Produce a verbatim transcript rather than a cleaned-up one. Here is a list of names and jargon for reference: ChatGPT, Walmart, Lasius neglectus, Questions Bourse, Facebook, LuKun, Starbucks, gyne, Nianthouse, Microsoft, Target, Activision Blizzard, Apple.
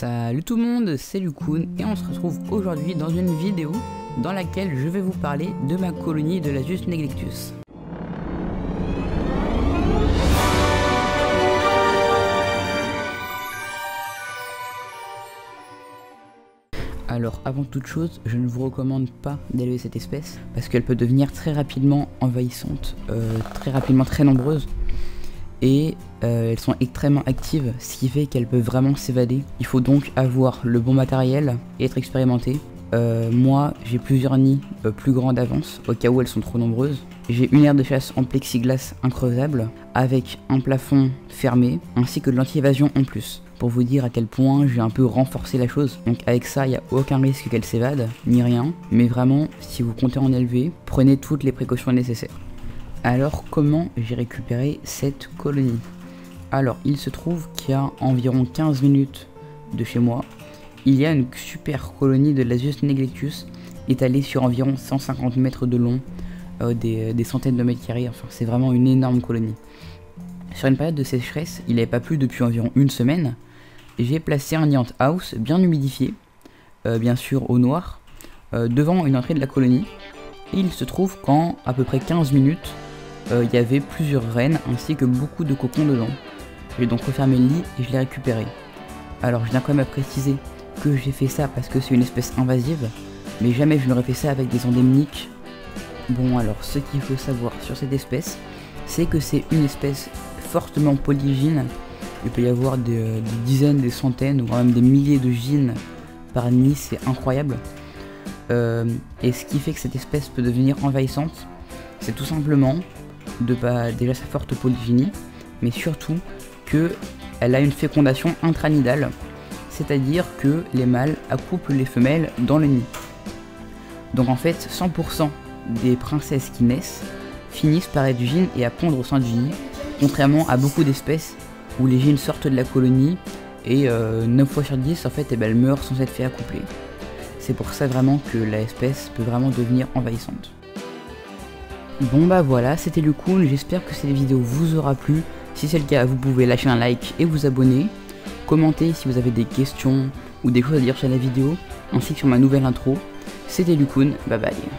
Salut tout le monde, c'est LuKun et on se retrouve aujourd'hui dans une vidéo dans laquelle je vais vous parler de ma colonie de Lasius neglectus. Alors avant toute chose, je ne vous recommande pas d'élever cette espèce parce qu'elle peut devenir très rapidement envahissante, euh, très rapidement très nombreuse. Et euh, elles sont extrêmement actives, ce qui fait qu'elles peuvent vraiment s'évader. Il faut donc avoir le bon matériel et être expérimenté. Euh, moi, j'ai plusieurs nids euh, plus grands d'avance, au cas où elles sont trop nombreuses. J'ai une aire de chasse en plexiglas increusable, avec un plafond fermé, ainsi que de l'anti-évasion en plus. Pour vous dire à quel point j'ai un peu renforcé la chose. Donc avec ça, il n'y a aucun risque qu'elles s'évadent, ni rien. Mais vraiment, si vous comptez en élever, prenez toutes les précautions nécessaires. Alors comment j'ai récupéré cette colonie? Alors il se trouve qu'il y a environ quinze minutes de chez moi, il y a une super colonie de Lasius neglectus étalée sur environ cent cinquante mètres de long, euh, des, des centaines de mètres carrés, enfin c'est vraiment une énorme colonie. Sur une période de sécheresse, il n'avait pas plu depuis environ une semaine, j'ai placé un Nianthouse bien humidifié, euh, bien sûr au noir, euh, devant une entrée de la colonie. Et il se trouve qu'en à peu près quinze minutes, il euh, y avait plusieurs rennes ainsi que beaucoup de cocons dedans. J'ai donc refermé le lit et je l'ai récupéré. Alors je viens quand même à préciser que j'ai fait ça parce que c'est une espèce invasive, mais jamais je n'aurais fait ça avec des endémiques. Bon, alors ce qu'il faut savoir sur cette espèce, c'est que c'est une espèce fortement polygyne. Il peut y avoir des, euh, des dizaines, des centaines, ou même des milliers de gynes par nid, c'est incroyable. Euh, et ce qui fait que cette espèce peut devenir envahissante, c'est tout simplement de bah, déjà sa forte polygynie, mais surtout qu'elle a une fécondation intranidale, c'est-à-dire que les mâles accouplent les femelles dans le nid. Donc en fait, cent pour cent des princesses qui naissent finissent par être gynes et à pondre au sein du nid, contrairement à beaucoup d'espèces où les gynes sortent de la colonie et euh, neuf fois sur dix, en fait, et bah, elles meurent sans être fait accoupler. C'est pour ça vraiment que l'espèce peut vraiment devenir envahissante. Bon bah voilà, c'était LuKun, j'espère que cette vidéo vous aura plu. Si c'est le cas, vous pouvez lâcher un like et vous abonner. Commentez si vous avez des questions ou des choses à dire sur la vidéo, ainsi que sur ma nouvelle intro. C'était LuKun, bye bye.